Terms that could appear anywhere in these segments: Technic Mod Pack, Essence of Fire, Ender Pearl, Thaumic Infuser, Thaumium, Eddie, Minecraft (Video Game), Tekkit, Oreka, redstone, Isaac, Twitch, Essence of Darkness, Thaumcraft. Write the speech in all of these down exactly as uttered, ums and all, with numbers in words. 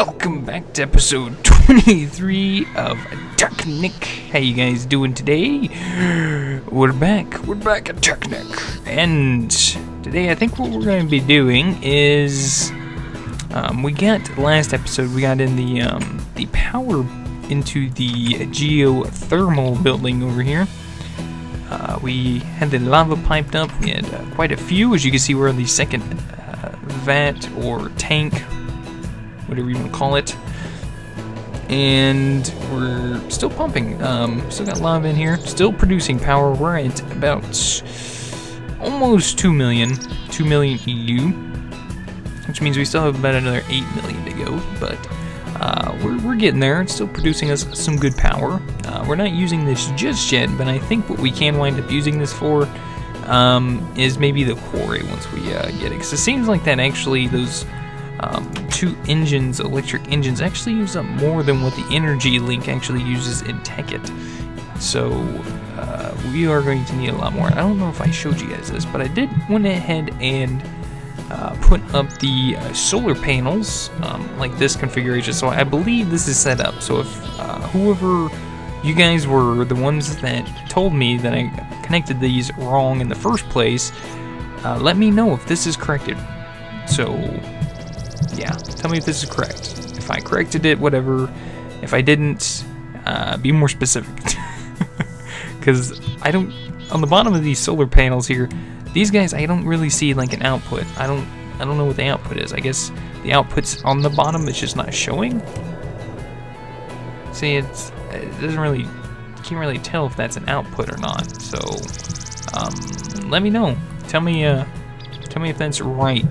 Welcome back to episode twenty-three of Technic. How you guys doing today? We're back. We're back at Technic. And today I think what we're going to be doing is... Um, we got, last episode, we got in the, um, the power into the geothermal building over here. Uh, we had the lava piped up. We had uh, quite a few. As you can see, we're on the second uh, vat or tank, whatever you want to call it, and we're still pumping. Um, still got lava in here, still producing power. We're at about almost two million, two million E U, which means we still have about another eight million to go, but uh, we're, we're getting there. It's still producing us some good power. Uh, we're not using this just yet, but I think what we can wind up using this for um, is maybe the quarry once we uh, get it, because it seems like that actually those Um, two engines, electric engines, actually use up more than what the energy link actually uses in Tekkit. So uh, we are going to need a lot more. I don't know if I showed you guys this, but I did went ahead and uh, put up the uh, solar panels um, like this configuration. So I believe this is set up. So if uh, whoever you guys were, the ones that told me that I connected these wrong in the first place, uh, let me know if this is corrected. So... yeah, tell me if this is correct. If I corrected it, whatever. If I didn't, uh, be more specific. Because I don't... on the bottom of these solar panels here, these guys, I don't really see, like, an output. I don't I don't know what the output is. I guess the output's on the bottom, it's just not showing. See, it's, it doesn't really... you can't really tell if that's an output or not. So, um, let me know. Tell me, uh, tell me if that's right.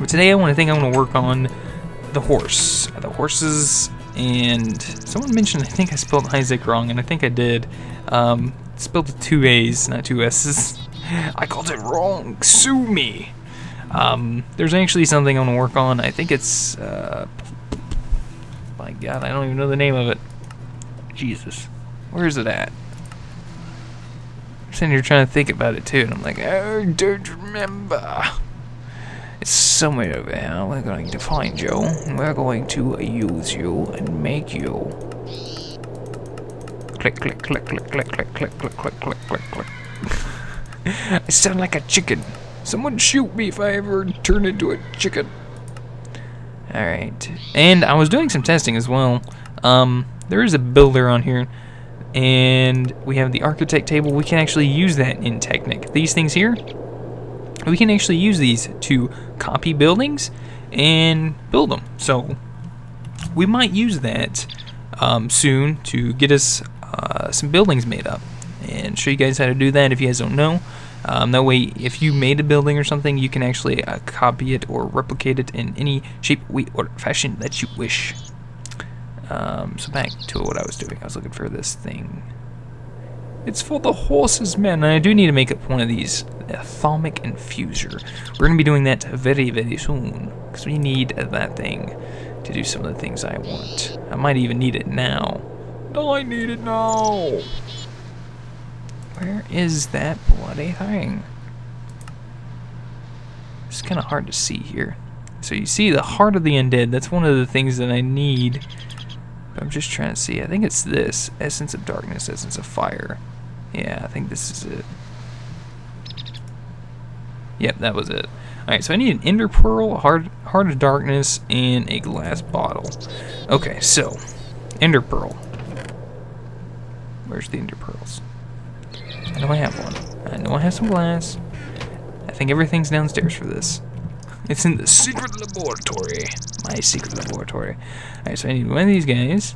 But today I want to think I want to work on the horse, the horses, and someone mentioned I think I spelled Isaac wrong, and I think I did. Um, spelled with two A's, not two S's. I called it wrong. Sue me. Um, there's actually something I want to work on. I think it's. Uh, my God, I don't even know the name of it. Jesus, where is it at? I'm sitting here trying to think about it too, and I'm like, I don't remember. It's somewhere over here. We're going to find you. We're going to use you and make you. Click, click, click, click, click, click, click, click, click, click, click, click. I sound like a chicken. Someone shoot me if I ever turn into a chicken. Alright. And I was doing some testing as well. Um, there is a builder on here. And we have the architect table. We can actually use that in Technic. These things here... we can actually use these to copy buildings and build them. So we might use that um, soon to get us uh, some buildings made up and show you guys how to do that if you guys don't know. Um, that way if you made a building or something, you can actually uh, copy it or replicate it in any shape, way, or fashion that you wish. Um, so back to what I was doing. I was looking for this thing. It's for the horses, man. And I do need to make up one of these, a Thaumic Infuser. We're going to be doing that very, very soon. Because we need that thing to do some of the things I want. I might even need it now. No, I need it now. Where is that bloody thing? It's kind of hard to see here. So you see the heart of the undead. That's one of the things that I need. But I'm just trying to see. I think it's this. Essence of Darkness, Essence of Fire. Yeah, I think this is it. Yep, that was it. Alright, so I need an Ender Pearl, Heart, Heart of Darkness, and a glass bottle. Okay, so, Ender Pearl. Where's the Ender Pearls? I know I have one. I know I have some glass. I think everything's downstairs for this. It's in the secret laboratory. My secret laboratory. Alright, so I need one of these guys.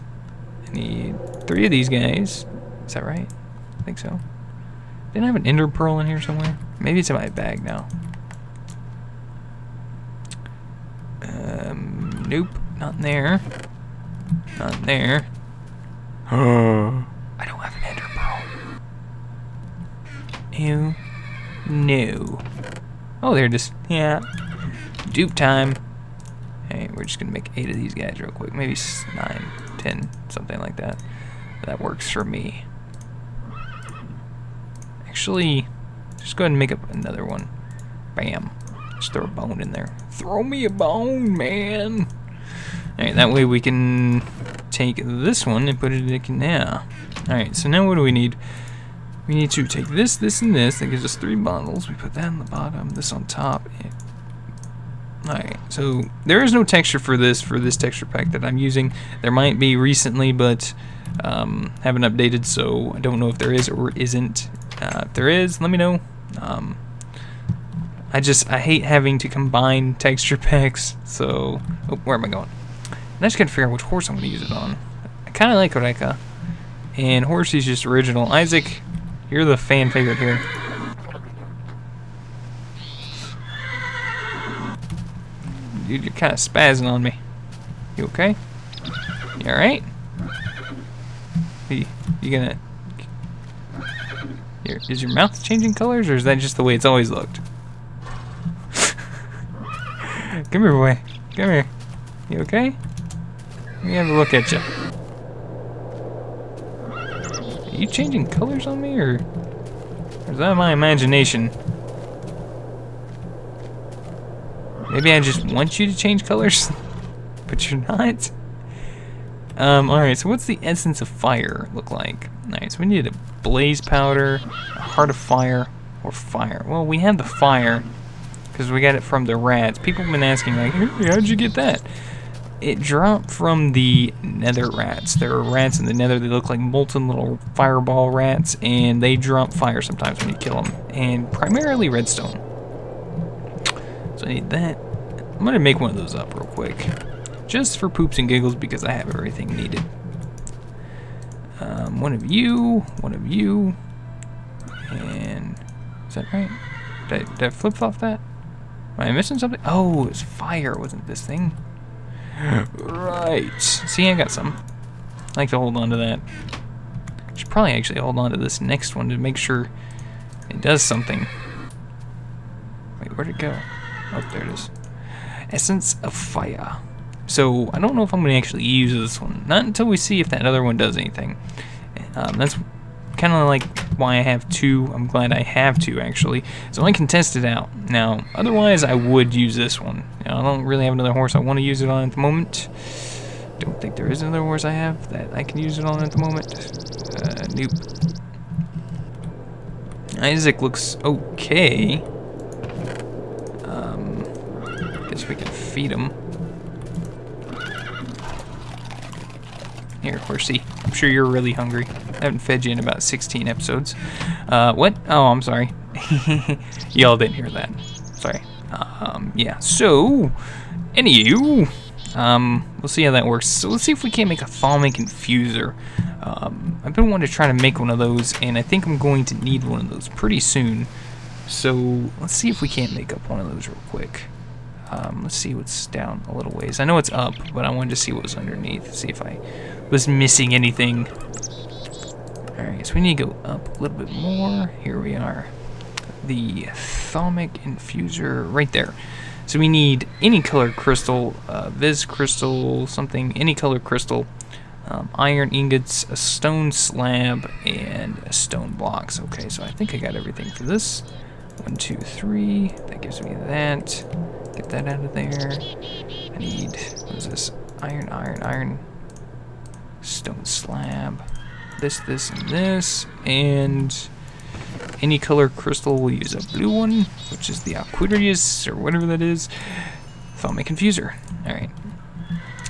I need three of these guys. Is that right? I think so. Didn't I have an Ender Pearl in here somewhere? Maybe it's in my bag now. Um, nope, not in there. Not in there. I don't have an Ender Pearl. Ew. No. Oh, they're just, yeah. Dupe time. Alright, we're just gonna make eight of these guys real quick. Maybe nine, ten, something like that. That works for me. Actually, just go ahead and make up another one. Bam. Just throw a bone in there. Throw me a bone, man. Alright, that way we can take this one and put it in a canal. Alright, so now what do we need? We need to take this, this, and this. That gives us three bottles. We put that on the bottom, this on top. Alright, so there is no texture for this, for this texture pack that I'm using. There might be recently, but um, haven't updated, so I don't know if there is or isn't. Uh, if there is, let me know. Um, I just, I hate having to combine texture packs, so... Oh, where am I going? And I just gotta figure out which horse I'm gonna use it on. I kinda like Oreka. And horse is just original. Isaac, you're the fan favorite here. Dude, you're kind of spazzing on me. You okay? You alright? You, you gonna... Your, is your mouth changing colors, or is that just the way it's always looked? Come here, boy. Come here. You okay? Let me have a look at you. Are you changing colors on me, or, or is that my imagination? Maybe I just want you to change colors, but you're not. Um, alright, so what's the essence of fire look like? Alright, so we need a blaze powder, a heart of fire, or fire. Well, we have the fire, because we got it from the rats. People have been asking, like, hey, how'd you get that? It dropped from the nether rats. There are rats in the nether. They look like molten little fireball rats, and they drop fire sometimes when you kill them, and primarily redstone. So I need that. I'm gonna make one of those up real quick, just for poops and giggles, because I have everything needed. Um, one of you, one of you, and is that right? Did I, did I flip-flop that? Am I missing something? Oh, it's fire. Wasn't this thing? Right. See, I got some. I like to hold on to that. Should probably actually hold on to this next one to make sure it does something. Wait, where'd it go? Oh, there it is. Essence of Fire. So, I don't know if I'm going to actually use this one. Not until we see if that other one does anything. Um, that's kind of like why I have two. I'm glad I have two, actually. So I can test it out. Now, otherwise, I would use this one. Now, I don't really have another horse I want to use it on at the moment. Don't think there is another horse I have that I can use it on at the moment. Uh, nope. Isaac looks okay. Um, guess we can feed him. Here, horsey. I'm sure you're really hungry. I haven't fed you in about sixteen episodes. Uh, what? Oh, I'm sorry. Y'all didn't hear that. Sorry. Um, yeah. So, anywho, um, we'll see how that works. So let's see if we can't make a Thaumic Infuser. Um, I've been wanting to try to make one of those, and I think I'm going to need one of those pretty soon. So let's see if we can't make up one of those real quick. Um, let's see what's down a little ways. I know it's up, but I wanted to see what was underneath. See if I was missing anything. Alright, so we need to go up a little bit more. Here we are. The Thaumic Infuser, right there. So we need any color crystal, uh, Viz crystal, something, any color crystal, um, iron ingots, a stone slab, and a stone blocks. Okay, so I think I got everything for this. One, two, three. That gives me that. Get that out of there. I need, what is this? Iron, iron, iron. Stone slab. This, this, and this. And any color crystal, we'll use a blue one, which is the Aquarius, or whatever that is. Thaumic Infuser. Alright.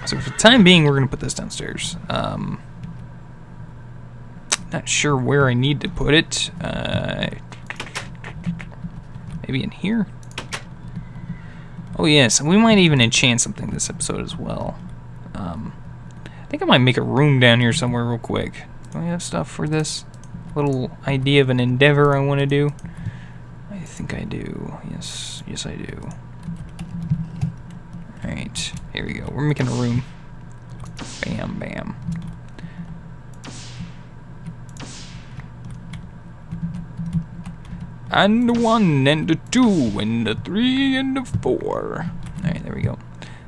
So for the time being, we're going to put this downstairs. Um, not sure where I need to put it. Uh, maybe in here? Oh yes, we might even enchant something this episode as well. Um, I think I might make a room down here somewhere real quick. Do we have stuff for this little idea of an endeavor I want to do? I think I do. Yes, yes I do. Alright, here we go. We're making a room. Bam, bam. And a one, and a two, and a three, and a four. Alright, there we go.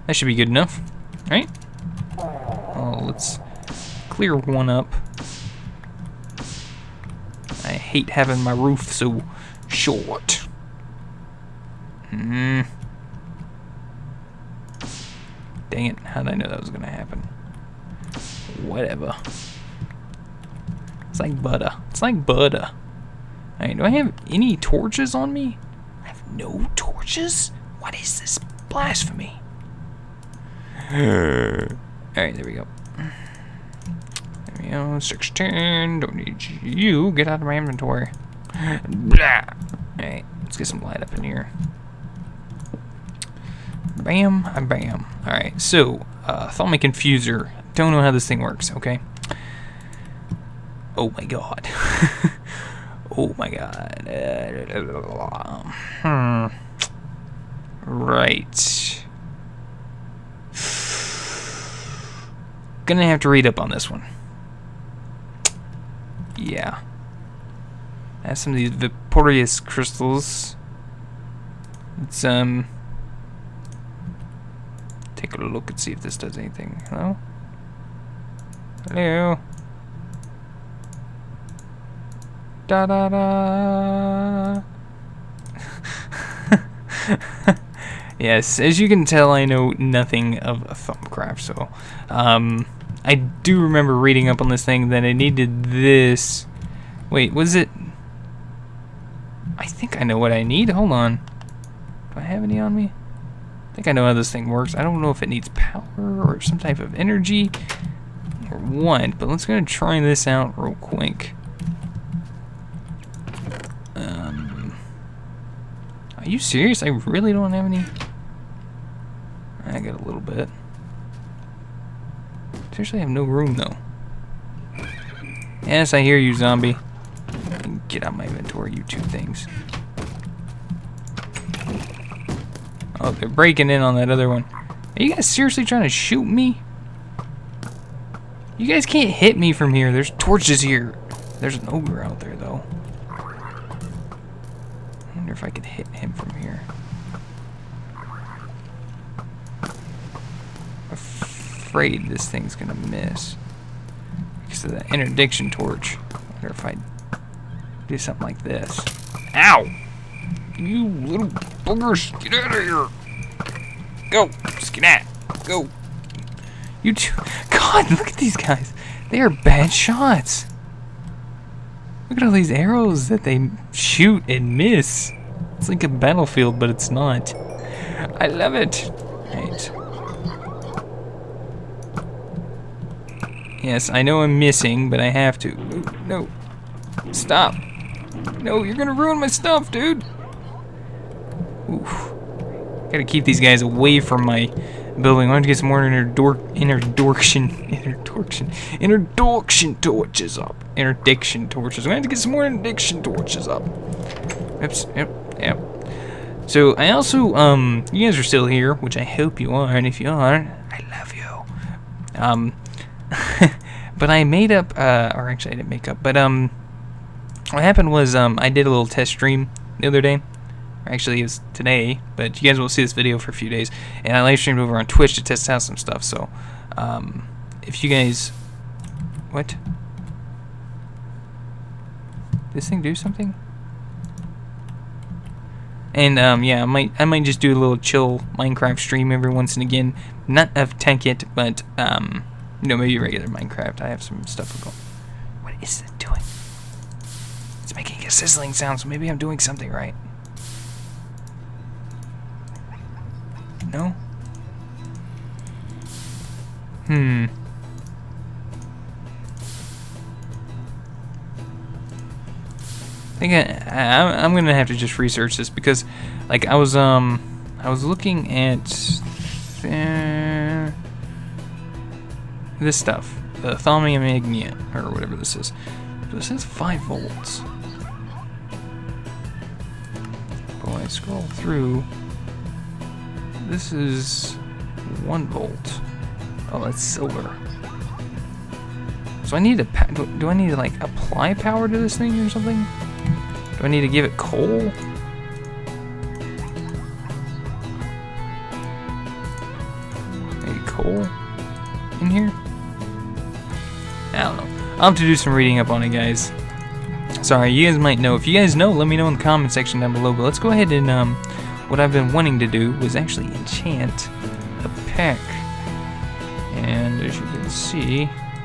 That should be good enough, right? Oh, let's clear one up. I hate having my roof so short. Hmm. Dang it, how did I know that was gonna happen? Whatever. It's like butter. It's like butter. Alright, do I have any torches on me? I have no torches? What is this blasphemy? Alright, there we go. There we go. sixteen. Don't need you. Get out of my inventory. Blah. Alright, let's get some light up in here. Bam, bam. Alright, so, uh, Thaumic Infuser. Don't know how this thing works, okay? Oh my god. Oh my god. Uh, hmm. Right. Gonna have to read up on this one. Yeah. That's some of these vaporous crystals. Let's, um... take a look and see if this does anything. Hello? Hello? Da da da. Yes, as you can tell, I know nothing of Thaumcraft, so um, I do remember reading up on this thing that I needed this. Wait, was it? I think I know what I need. Hold on. Do I have any on me? I think I know how this thing works. I don't know if it needs power or some type of energy or what, but let's go and try this out real quick. Um, are you serious? I really don't have any. I got a little bit. Seriously, I have no room though. Yes, I hear you, zombie. Get out my inventory, you two things. Oh, they're breaking in on that other one. Are you guys seriously trying to shoot me? You guys can't hit me from here. There's torches here. There's an ogre out there though. If I could hit him from here. Afraid this thing's gonna miss because of that interdiction torch. Wonder if I do something like this. Ow! You little boogers, get out of here! Go, skedaddle, go! You two. God, look at these guys. They are bad shots. Look at all these arrows that they shoot and miss. It's like a battlefield, but it's not. I love it. Right. Yes, I know I'm missing, but I have to. No. Stop. No, you're gonna ruin my stuff, dude. Oof. Gotta keep these guys away from my building. I want to get some more interdork, interdorction, interdorction, interdorction torches up. Interdiction torches. I'm gonna have to get some more interdiction torches up. Oops, yep, yep. So I also, um, you guys are still here, which I hope you are, and if you aren't, I love you. Um, but I made up, uh, or actually I didn't make up, but um, what happened was um, I did a little test stream the other day. Actually, it was today, but you guys will see this video for a few days, and I live streamed over on Twitch to test out some stuff. So, um, if you guys, what? This thing do something? And um, yeah, I might I might just do a little chill Minecraft stream every once and again, not of Tekkit, but um, you know, maybe regular Minecraft. I have some stuff going. What is it doing? It's making a sizzling sound, so maybe I'm doing something right. No? Hmm. I think I, I, I'm gonna have to just research this because, like, I was um, I was looking at th this stuff, the thaumium ignea or whatever this is. This is five volts. But when I scroll through, this is one volt. Oh, that's silver. So I need to pa do, do I need to like apply power to this thing or something? Do I need to give it coal? Any coal in here? I don't know. I'll have to do some reading up on it, guys. Sorry, you guys might know. If you guys know, let me know in the comment section down below. But let's go ahead and um. What I've been wanting to do was actually enchant a pack And as you can see,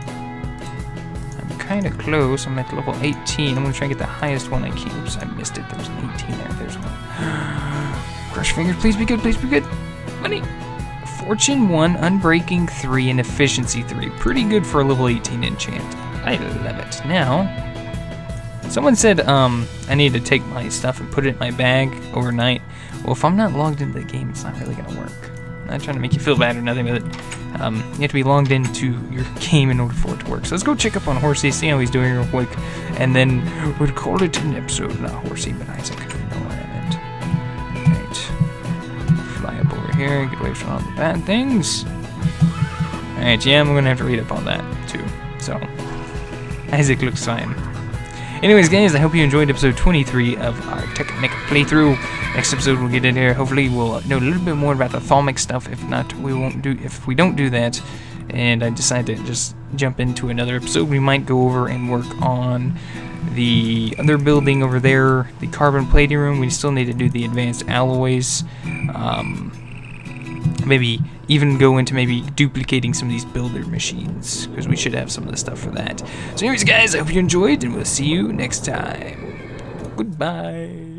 I'm kind of close. I'm at level eighteen. I'm going to try and get the highest one I can. Oops, I missed it. There was an eighteen there. There's one. Crush fingers, please be good. Please be good. Money. Fortune one, Unbreaking three, and Efficiency three. Pretty good for a level eighteen enchant. I love it. Now... someone said um, I need to take my stuff and put it in my bag overnight. Well, if I'm not logged into the game, it's not really going to work. I'm not trying to make you feel bad or nothing, but um, you have to be logged into your game in order for it to work. So let's go check up on Horsey, see how he's doing real quick, and then we'll call it an episode. Not Horsey, but Isaac. I don't know what I meant. Alright. Fly up over here, get away from all the bad things. Alright, yeah, I'm going to have to read up on that, too. So, Isaac looks fine. Anyways, guys, I hope you enjoyed episode twenty-three of our Technic playthrough. Next episode, we'll get in here. Hopefully, we'll know a little bit more about the Thaumic stuff. If not, we won't do. If we don't do that, and I decide to just jump into another episode, we might go over and work on the other building over there, the carbon plating room. We still need to do the advanced alloys. Um, maybe even go into maybe duplicating some of these builder machines, because we should have some of the stuff for that. So anyways, guys, I hope you enjoyed, and we'll see you next time. Goodbye.